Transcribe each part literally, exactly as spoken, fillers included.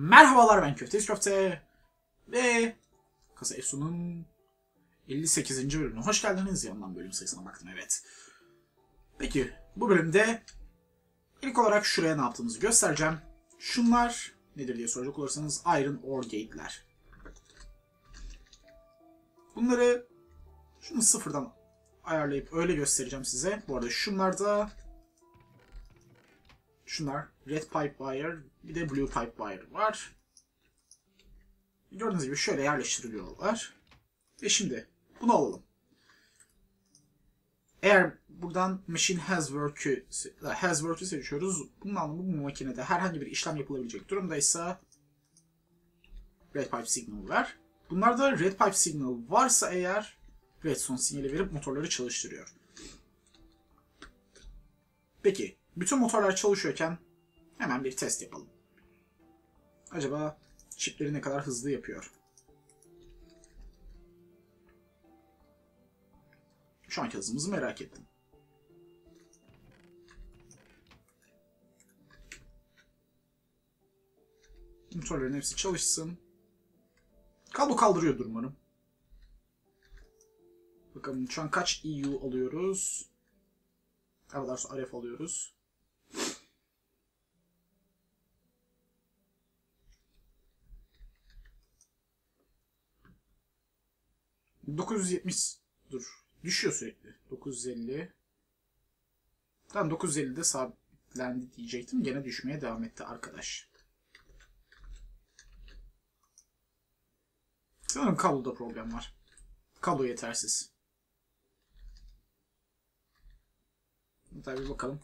Merhabalar, ben Köfte Köfte ve Kasa Efsun'un elli sekizinci bölümüne hoş geldiniz. Yandan bölüm sayısına baktım, evet. Peki bu bölümde ilk olarak şuraya ne yaptığımızı göstereceğim. Şunlar nedir diye soracak olursanız Iron Ore Gate'ler. Bunları şunu sıfırdan ayarlayıp öyle göstereceğim size. Bu arada şunlar da şunlar Red Pipe Wire, bir de Blue Pipe Wire var. Gördüğünüz gibi şöyle yerleştiriliyorlar. Ve şimdi bunu alalım. Eğer buradan Machine Has Work'ü has work'ü seçiyoruz. Bunun anlamı bu makinede herhangi bir işlem yapılabilecek durumdaysa Red Pipe Signal ver. Bunlarda Red Pipe Signal varsa eğer redstone sinyali verip motorları çalıştırıyor. Peki. Bütün motorlar çalışıyorken hemen bir test yapalım. Acaba çipleri ne kadar hızlı yapıyor? Şu anki hızımızı merak ettim. Motorların hepsi çalışsın. Kablo kaldırıyordur umarım. Bakalım şu an kaç E U alıyoruz? Daha doğrusu R F alıyoruz. dokuz yüz yetmiş dur. Düşüyor sürekli. dokuz yüz elli. Tam dokuz yüz ellide sabitlendi diyecektim. Gene düşmeye devam etti arkadaş. Sanırım kabloda problem var. Kablo yetersiz. Tabii bakalım.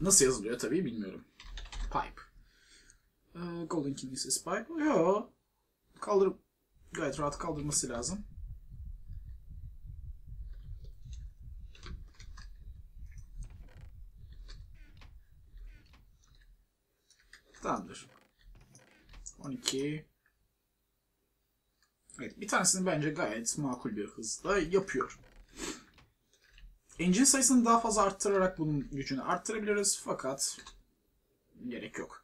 Nasıl yazılıyor tabii bilmiyorum. Pipe. Ee, Golden King's is pipe. Yo. Kaldırıp gayet rahat kaldırması lazım. Tamamdır. on iki. Evet, bir tanesini bence gayet makul bir hızla yapıyor. Engine sayısını daha fazla arttırarak bunun gücünü arttırabiliriz fakat gerek yok.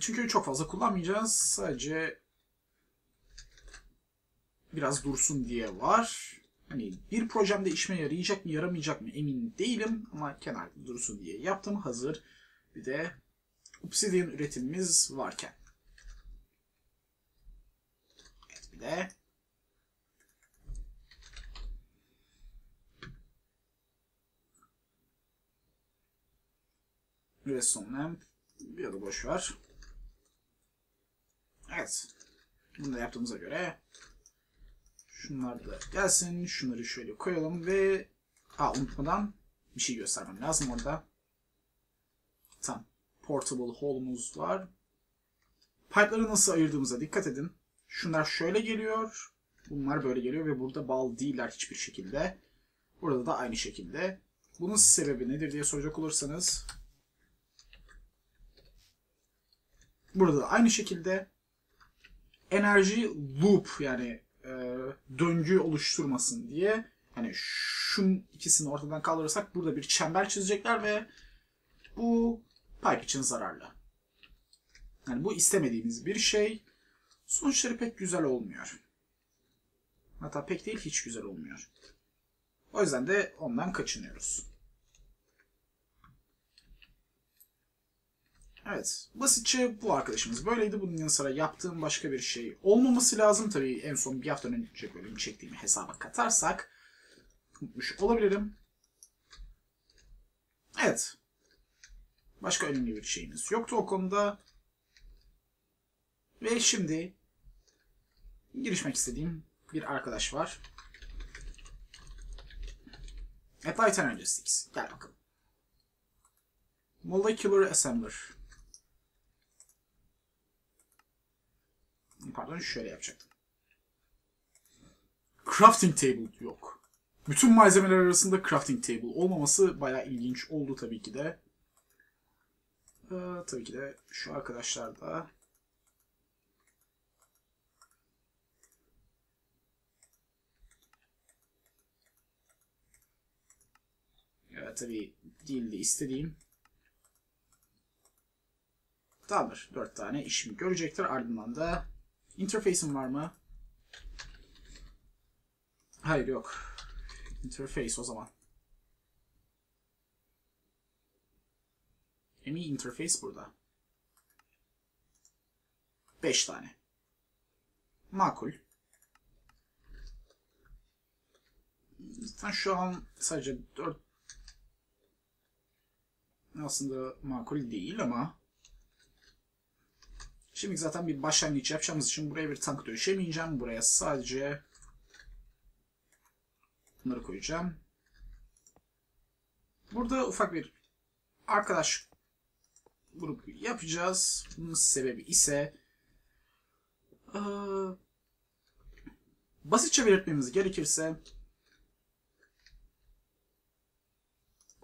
Çünkü çok fazla kullanmayacağız. Sadece biraz dursun diye var. Hani bir projemde işime yarayacak mı yaramayacak mı emin değilim ama kenarda dursun diye yaptım. Hazır bir de Obsidian üretimimiz varken. De. Redstone lamp ya da boş ver. Evet. Bunu da yaptığımıza göre şunlar da gelsin. Şunları şöyle koyalım ve ha, unutmadan bir şey göstermem lazım orada. Tam portable hole'umuz var. Pipe'ları nasıl ayırdığımıza dikkat edin. Şunlar şöyle geliyor. Bunlar böyle geliyor ve burada bağlı değiller hiçbir şekilde. Burada da aynı şekilde. Bunun sebebi nedir diye soracak olursanız. Burada da aynı şekilde. Enerji loop yani e, döngü oluşturmasın diye. Yani şunun ikisini ortadan kaldırırsak burada bir çember çizecekler ve bu pipe için zararlı. Yani bu istemediğimiz bir şey. Sonuçları pek güzel olmuyor. Hatta pek değil, hiç güzel olmuyor. O yüzden de ondan kaçınıyoruz. Evet, basitçe bu arkadaşımız böyleydi. Bunun yanı sıra yaptığım başka bir şey olmaması lazım. Tabii en son bir hafta önce bölüm çektiğimi hesaba katarsak unutmuş olabilirim. Evet. Başka önemli bir şeyimiz yoktu o konuda. Ve şimdi girişmek istediğim bir arkadaş var. Applied Energistics. Gel bakalım. Molecular Assembler. Pardon, şöyle yapacaktım. Crafting Table yok. Bütün malzemeler arasında Crafting Table olmaması bayağı ilginç oldu tabii ki de. Ee, tabii ki de şu arkadaşlar da Ya tabii değil de istediğim. Tamamdır. Dört tane işimi görecektir. Ardından da interface'im var mı? Hayır yok. Interface o zaman. Emi interface burada. Beş tane. Makul. Zaten şu an sadece dört aslında makul değil ama şimdi zaten bir başlangıç yapacağımız için buraya bir tank döşemeyeceğim. Buraya sadece bunları koyacağım. Burada ufak bir arkadaş grubu yapacağız. Bunun sebebi ise ıı, basitçe belirtmemiz gerekirse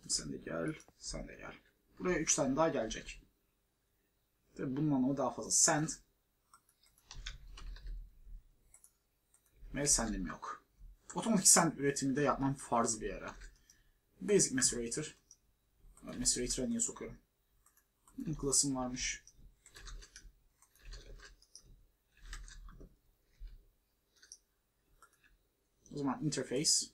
sen de gel, sen de gel. Buraya üç tane daha gelecek. Tabii bunun anlamı daha fazla. Send. Mail send'im yok. Otomatik send üretimi de yapmam farz bir ara. Basic Macerator. Macerator'a niye sokuyorum? Klasım varmış. O zaman interface.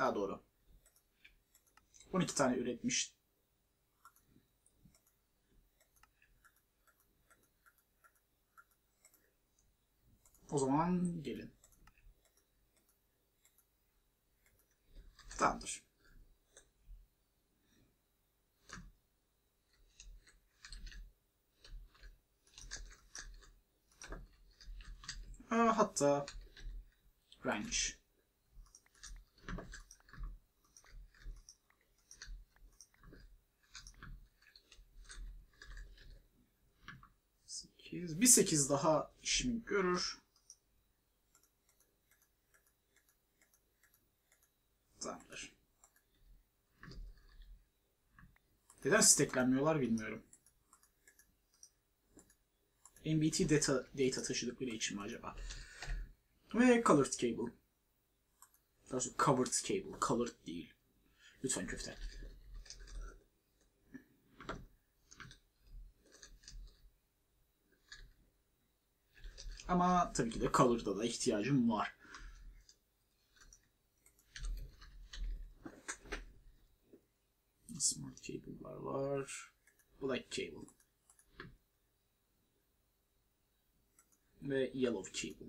Ha doğru. on iki tane üretmiş. O zaman gelin. Tamamdır. Aa, hatta range. Bir sekiz daha işimi görür. Tamamdır. Neden steklenmiyorlar bilmiyorum. M B T data, data taşıdıkları için mi acaba? Ve colored cable. Daha sonra covered cable. Colored değil. Lütfen köfte. Ama tabii ki de color'da da ihtiyacım var. Smart cable'lar var. Black cable. Ve yellow cable.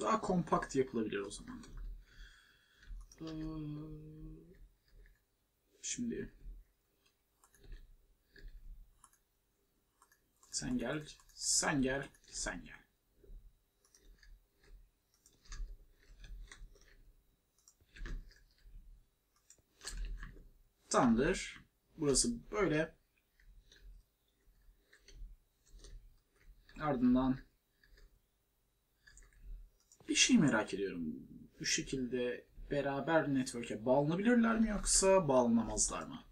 Daha kompakt yapılabilir o zaman. Şimdi sen gel, sen gel, sen gel. Tamamdır. Burası böyle. Ardından bir şey merak ediyorum. Bu şekilde beraber network'e bağlanabilirler mi yoksa bağlanamazlar mı?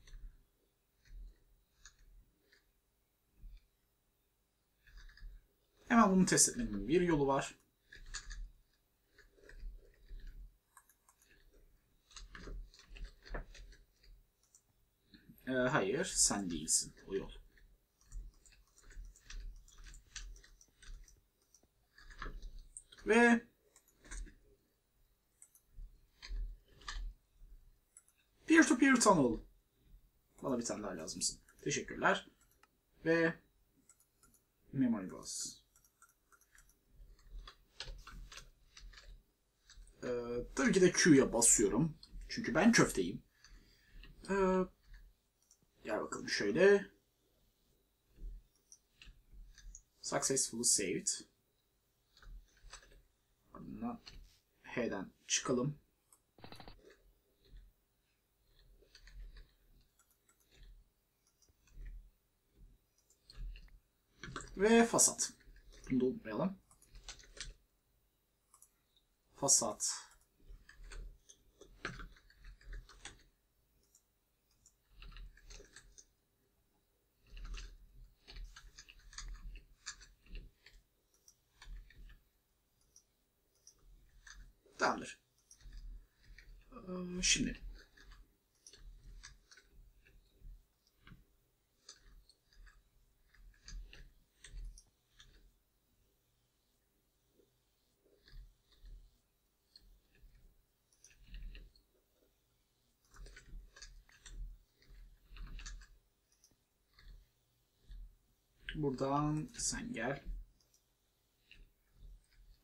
Hemen bunu test etmenin bir yolu var. Ee, hayır, sen değilsin. O yol. Ve Pure to Pure Tunnel. Bana bir tane daha lazımsın. Teşekkürler. Ve Memory Loss. Ee, tabii ki de Q'ya basıyorum. Çünkü ben köfteyim. Ee, gel bakalım şöyle. Successfully saved. Ardından H'den çıkalım. Ve fasat. Bunu da unutmayalım. Fasat. Tamamdır. Ee, şimdi. Buradan sen gel.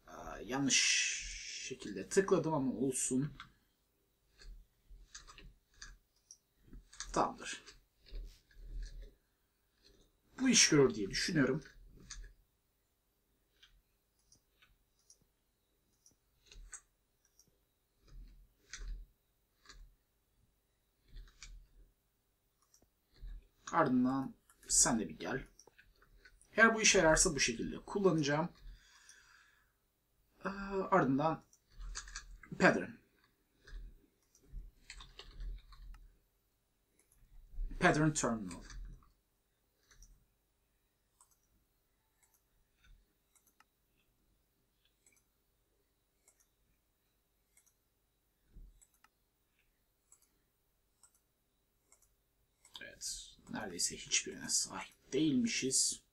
Aa, yanlış şekilde tıkladım ama olsun. Tamamdır. Bu iş görür diye düşünüyorum. Ardından sen de bir gel. Eğer bu işe yararsa bu şekilde kullanacağım. Ardından Pattern. Pattern Terminal. Evet. Neredeyse hiçbirine sahip değilmişiz.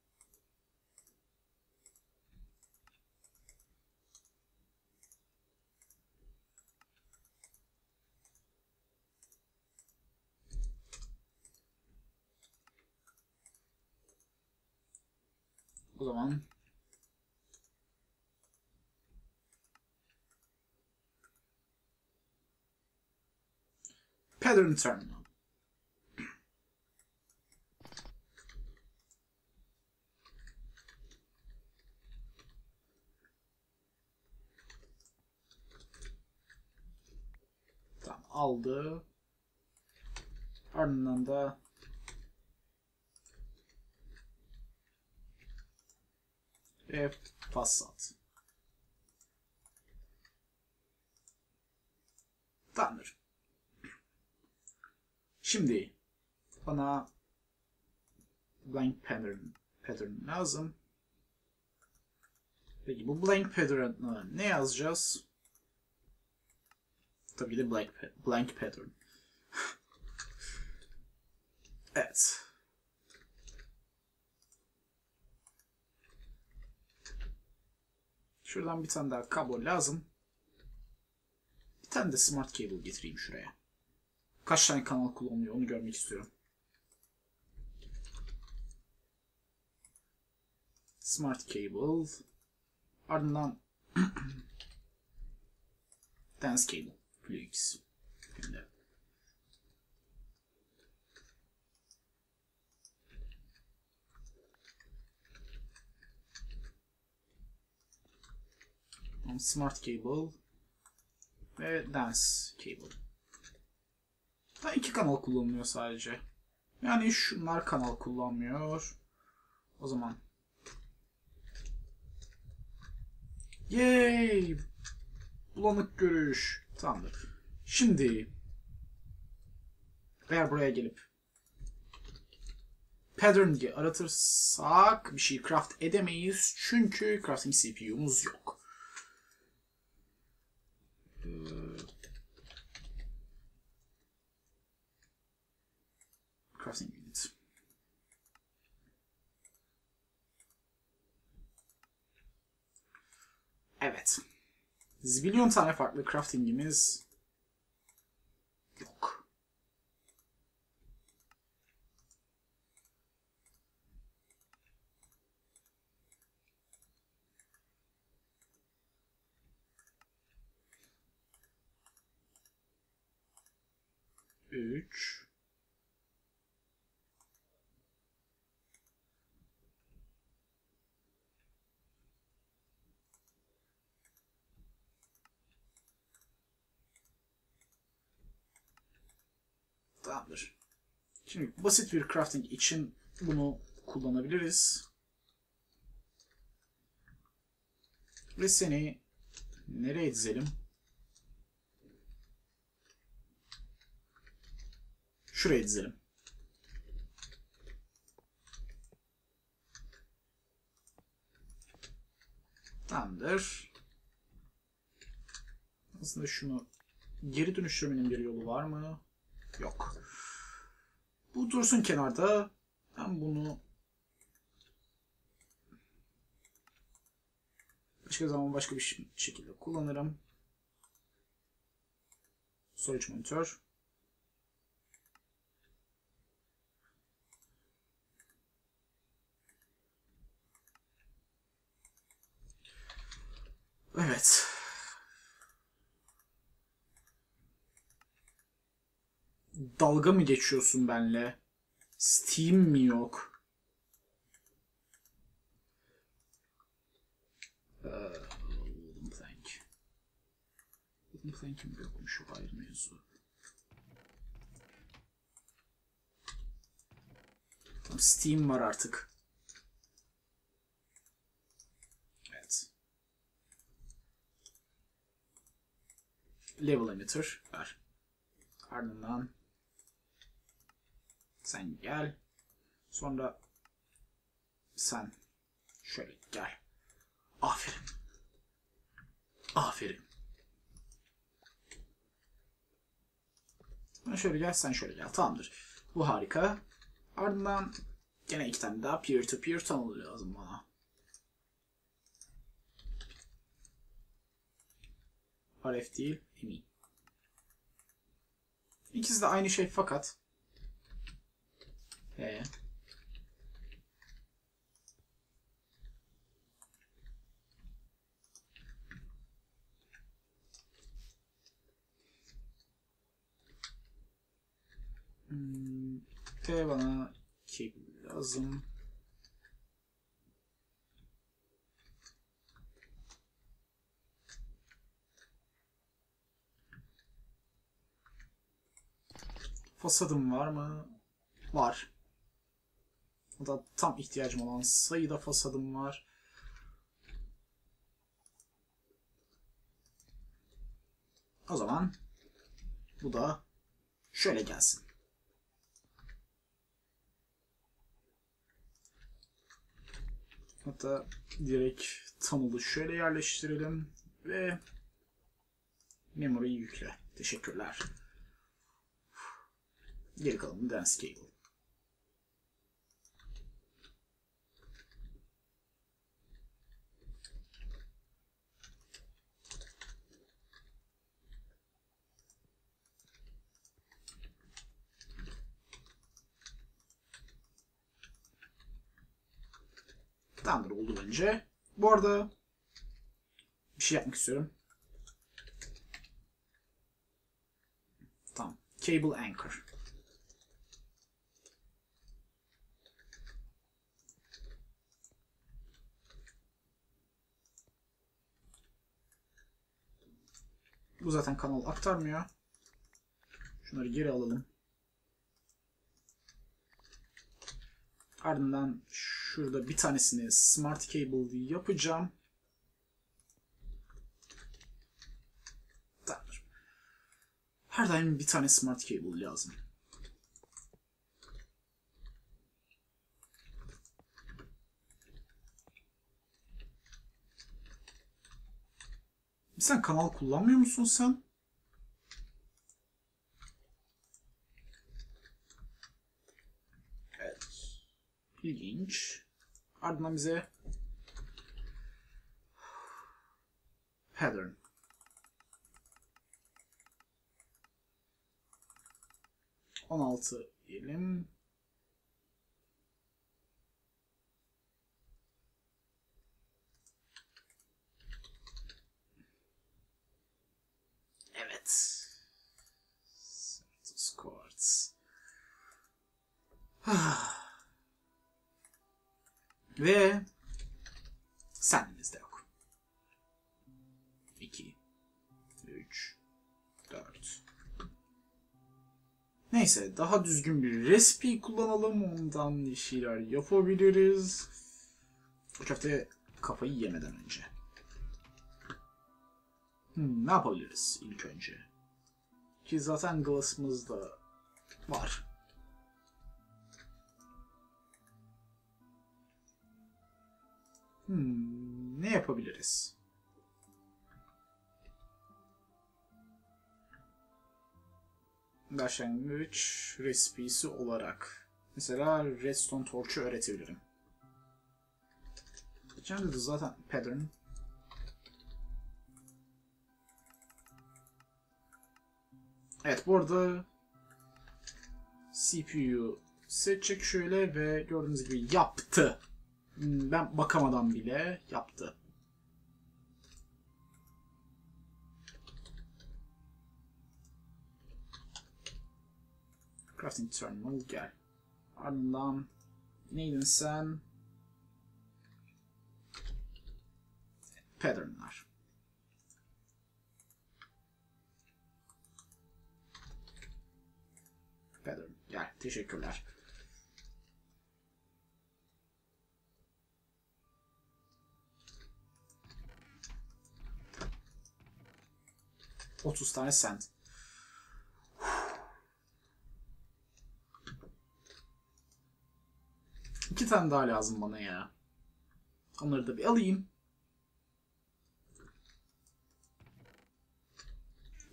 O zaman Pattern Terminal. Tamam, aldı. Ardından da ve Passat. Tamamdır. Şimdi bana blank pattern, pattern lazım. Peki bu blank pattern'a ne yazacağız? Tabii de blank, blank pattern. Evet. Şuradan bir tane daha kablo lazım. Bir tane de Smart Cable getireyim şuraya. Kaç tane kanal kullanılıyor onu görmek istiyorum. Smart Cable. Ardından Dense Cable. Plus. Smart Cable ve Dense Cable. Daha iki kanal kullanılıyor sadece. Yani şunlar kanal kullanmıyor. O zaman yay! Bulanık görüş. Tamamdır. Şimdi eğer buraya gelip Pattern diye aratırsak bir şey craft edemeyiz. Çünkü crafting C P U'muz yok. Crafting unit. Evet. Zibilyon tane farklı crafting'imiz yok. Üç. Tamamdır. Şimdi basit bir crafting için bunu kullanabiliriz. Ve seni nereye dizelim? Şuraya dizelim. Tamamdır. Aslında şunu geri dönüştürmenin bir yolu var mı? Yok. Bu dursun kenarda. Ben bunu başka zaman başka bir şekilde kullanırım. Storage Monitor. Evet. Dalga mı geçiyorsun benimle? Steam mi yok? Wooden plank. Wooden plank'im yokmuş, o ayrı mevzu. Tam Steam var artık. Evet. Level Emitter var. Ardından sen gel. Sonra sen şöyle gel. Aferin. Aferin. Ben şöyle gel, sen şöyle gel. Tamamdır. Bu harika. Ardından gene iki tane daha peer to peer tunnel lazım bana. R F değil, M I. İkisi de aynı şey fakat He. Hmm, T bana cable lazım. Fasadım var mı? Var. O da tam ihtiyacım olan sayıda fasadım var. O zaman bu da şöyle gelsin. Hatta direkt tunnel'ı şöyle yerleştirelim ve memory'yi yükle. Teşekkürler. Geri kalanı Dense Cable. Tamamdır, oldu bence. Bu arada bir şey yapmak istiyorum. Tamam. Cable Anchor. Bu zaten kanal aktarmıyor. Şunları geri alalım. Ardından şurada bir tanesini Smart Cable yapacağım. Tamamdır. Her daim bir tane Smart Cable lazım. Sen kanal kullanmıyor musun sen? Evet. İlginç. Ardından bize Pattern. on altı diyelim. Certus Quartz. Ve sendimizde yok. iki, üç, dört. Neyse, daha düzgün bir recipe kullanalım. Ondan bir şeyler yapabiliriz. Uçakta kafayı yemeden önce. Hmm, ne yapabiliriz ilk önce? Ki zaten glass'ımız da var. Hmm, ne yapabiliriz? Başlangıç resipisi olarak. Mesela redstone torch'u öğretebilirim. Şimdi de zaten pattern. Evet, bu arada C P U seçecek şöyle ve gördüğünüz gibi yaptı. Ben bakamadan bile yaptı. Crafting Terminal gel. Ardından neydin sen? Pattern'lar. Pattern gel. Teşekkürler. otuz tane sand. İki tane daha lazım bana ya. Onları da bir alayım.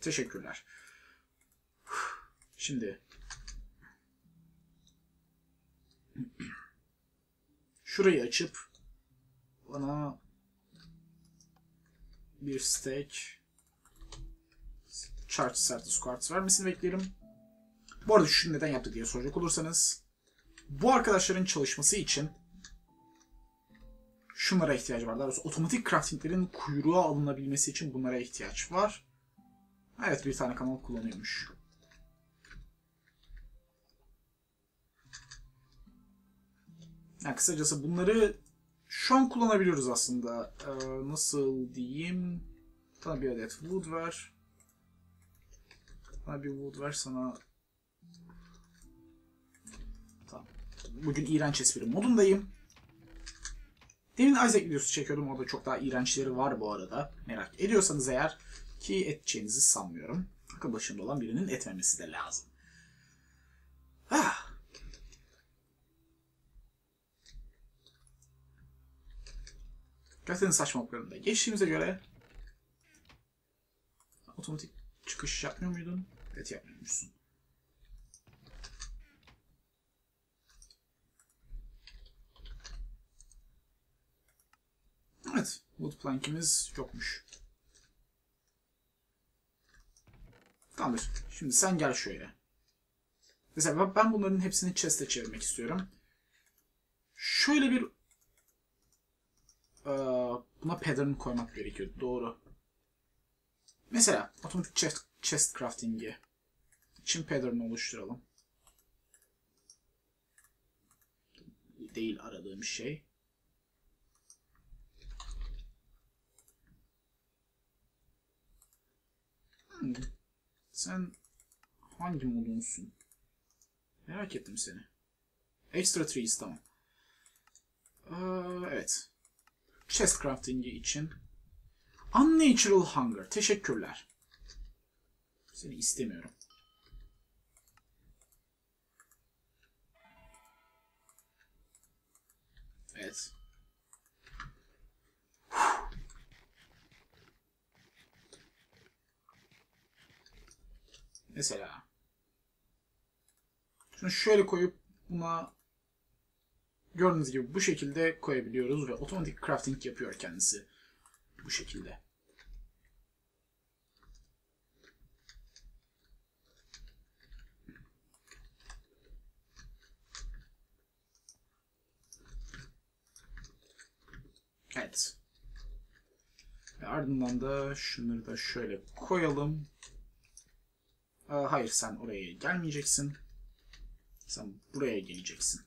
Teşekkürler. Şimdi. Şurayı açıp bana bir stack Charge Certus Quartz vermesini beklerim. Bu arada şunu neden yaptık diye soracak olursanız, bu arkadaşların çalışması için şunlara ihtiyaç var. Daha doğrusu otomatik craftinglerin kuyruğa alınabilmesi için bunlara ihtiyaç var. Evet, bir tane kanal kullanıyormuş. Yani kısacası bunları şu an kullanabiliyoruz aslında. Ee, nasıl diyeyim? Sana bir adet wood ver. Sana bir wood ver sana. Tamam. Bugün iğrenç espri modundayım. Demin Isaac videosu çekiyordum. Orada çok daha iğrençleri var bu arada. Merak ediyorsanız eğer. Ki edeceğinizi sanmıyorum. Akıl başında olan birinin etmemesi de lazım. Ah. Gazetenin saçmalıklarında geçtiğimize göre otomatik çıkış yapmıyor muydun? Evet, yapmıyormuşsun. Evet. Wood plank'imiz yokmuş. Tamamdır. Şimdi sen gel şöyle. Mesela ben bunların hepsini chest'e çevirmek istiyorum. Şöyle bir... Buna pattern koymak gerekiyor. Doğru. Mesela otomatik chest, chest crafting'i için pattern oluşturalım. Değil aradığım şey. Hmm. Sen hangi modunsun? Merak ettim seni. Extra Trees, tamam. Ee, evet. Chest crafting'i için. Unnatural Hunger. Teşekkürler. Seni istemiyorum. Evet. Mesela şunu şöyle koyup buna gördüğünüz gibi bu şekilde koyabiliyoruz ve otomatik crafting yapıyor kendisi bu şekilde. Evet. Ve ardından da şunları da şöyle koyalım. Hayır, sen oraya gelmeyeceksin. Sen buraya geleceksin.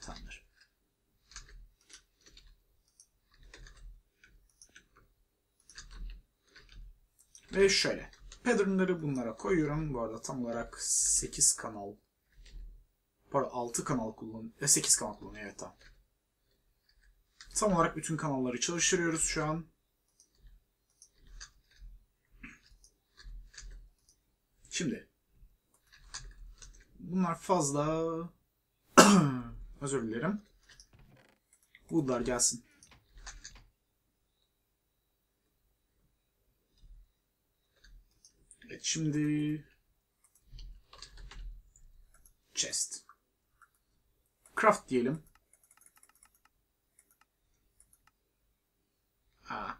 Tamamdır. Ve şöyle. Pattern'ları bunlara koyuyorum. Bu arada tam olarak sekiz kanal. Pardon, altı kanal kullan. sekiz kanal kullanıyor. Evet, tamam. Tam olarak bütün kanalları çalıştırıyoruz şu an. Şimdi bunlar fazla. Özür dilerim. Woodlar gelsin. Evet, şimdi chest. Craft diyelim. Ha.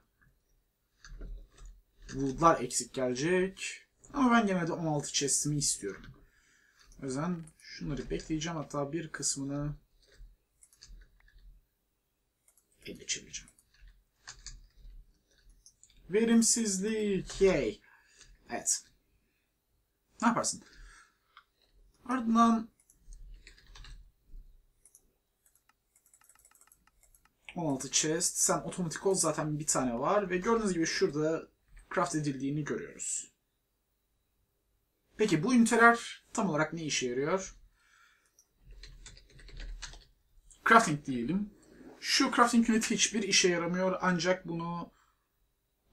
Woodlar eksik gelecek. Ama ben gene de on altı chest'imi istiyorum. O yüzden şunları bekleyeceğim. Hatta bir kısmını elle çevireceğim. Verimsizlik. Yay. Evet. Ne yaparsın? Ardından on altı chest. Sen otomatik ol, zaten bir tane var. Ve gördüğünüz gibi şurada craft edildiğini görüyoruz. Peki bu üniteler tam olarak ne işe yarıyor? Crafting diyelim. Şu crafting ünitesi hiçbir işe yaramıyor. Ancak bunu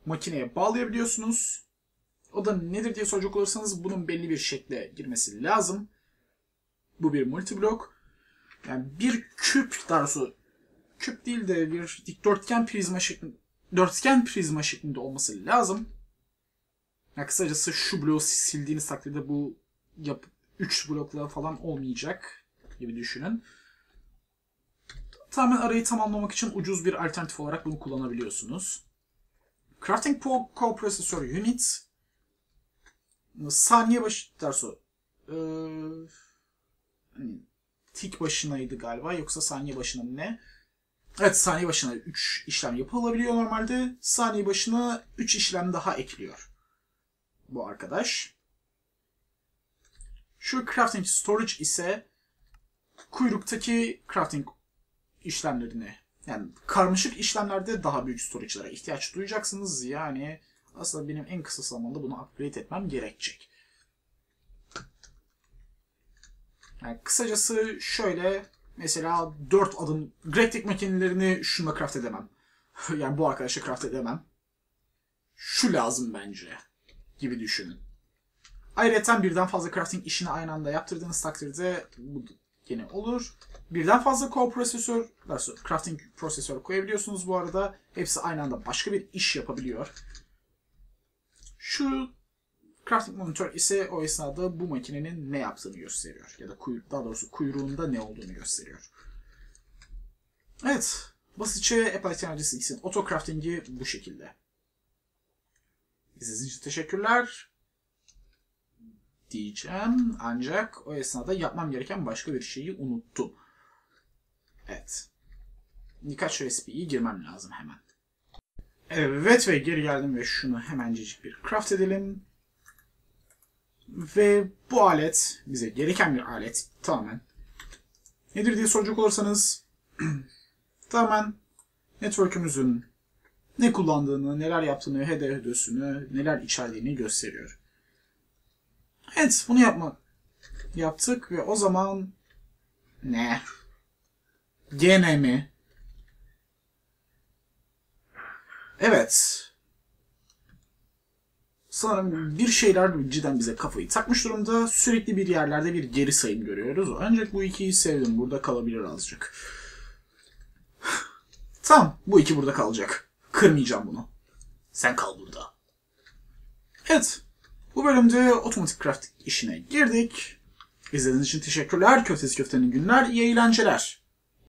makineye bağlayabiliyorsunuz. O da nedir diye soracak olursanız bunun belli bir şekle girmesi lazım. Bu bir multiblok. Yani bir küp, daha doğrusu küp değil de bir dikdörtgen prizma şeklinde, dörtgen prizma şeklinde olması lazım. Yani kısacası şu bloğu sildiğiniz takdirde bu yap üç blokla falan olmayacak gibi düşünün. Tamamen arayı tamamlamak için ucuz bir alternatif olarak bunu kullanabiliyorsunuz. Crafting Co-processor Unit saniye başı dersi o. Ee, tik başınaydı galiba, yoksa saniye başına ne? Evet, saniye başına üç işlem yapılabiliyor normalde. Saniye başına üç işlem daha ekliyor bu arkadaş. Şu Crafting Storage ise kuyruktaki crafting işlemlerine, yani karmaşık işlemlerde daha büyük storage'lara ihtiyaç duyacaksınız. Yani aslında benim en kısa zamanda bunu upgrade etmem gerekecek. Yani kısacası şöyle, mesela dört adım grafik makinelerini şuna craft edemem. Yani bu arkadaşa craft edemem. Şu lazım bence gibi düşünün. Ayrıca birden fazla crafting işini aynı anda yaptırdığınız takdirde bu gene olur. Birden fazla co-prosesör, crafting prosesör koyabiliyorsunuz bu arada. Hepsi aynı anda başka bir iş yapabiliyor. Şu Crafting Monitor ise o esnada bu makinenin ne yaptığını gösteriyor. Ya da kuyruk, daha doğrusu kuyruğunda ne olduğunu gösteriyor. Evet. Basitçe Applied Energistics'in auto crafting'i bu şekilde. İzlediğiniz için teşekkürler diyeceğim. Ancak o esnada yapmam gereken başka bir şeyi unuttum. Evet. Birkaç recipe'yi girmem lazım hemen. Evet ve geri geldim ve şunu hemencecik bir craft edelim. Ve bu alet bize gereken bir alet tamamen. Nedir diye soracak olursanız tamamen network'ümüzün ne kullandığını, neler yaptığını, hedefini, neler içerdiğini gösteriyor. Evet, bunu yapma yaptık ve o zaman ne? Gene mi? Evet. Sanırım bir şeyler cidden bize kafayı takmış durumda. Sürekli bir yerlerde bir geri sayım görüyoruz. Ancak bu ikiyi sevdim. Burada kalabilir azıcık. Tamam. Bu iki burada kalacak. Kırmayacağım bunu. Sen kal burada. Evet. Bu bölümde otomatik craft işine girdik. İzlediğiniz için teşekkürler. Köftesi köftenin günler. İyi eğlenceler.